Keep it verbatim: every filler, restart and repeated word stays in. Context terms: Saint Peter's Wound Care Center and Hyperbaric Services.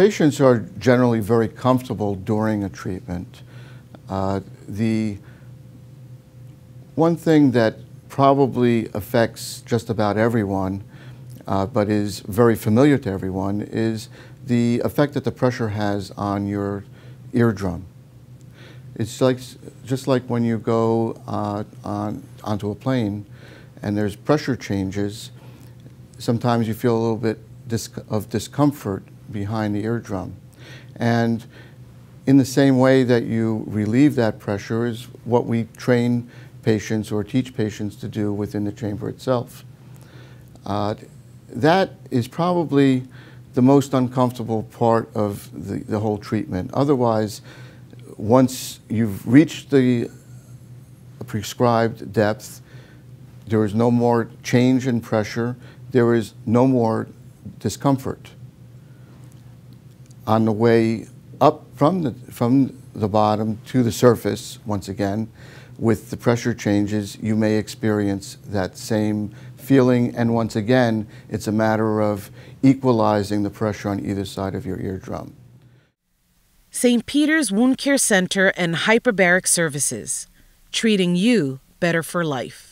Patients are generally very comfortable during a treatment. Uh, the one thing that probably affects just about everyone, uh, but is very familiar to everyone, is the effect that the pressure has on your eardrum. It's like, just like when you go uh, on, onto a plane and there's pressure changes, sometimes you feel a little bit dis- of discomfort behind the eardrum. And in the same way that you relieve that pressure is what we train patients or teach patients to do within the chamber itself. Uh, that is probably the most uncomfortable part of the, the whole treatment. Otherwise, once you've reached the prescribed depth, there is no more change in pressure, there is no more discomfort. On the way up from the, from the bottom to the surface, once again, with the pressure changes, you may experience that same feeling, and once again, it's a matter of equalizing the pressure on either side of your eardrum. Saint Peter's Wound Care Center and Hyperbaric Services, treating you better for life.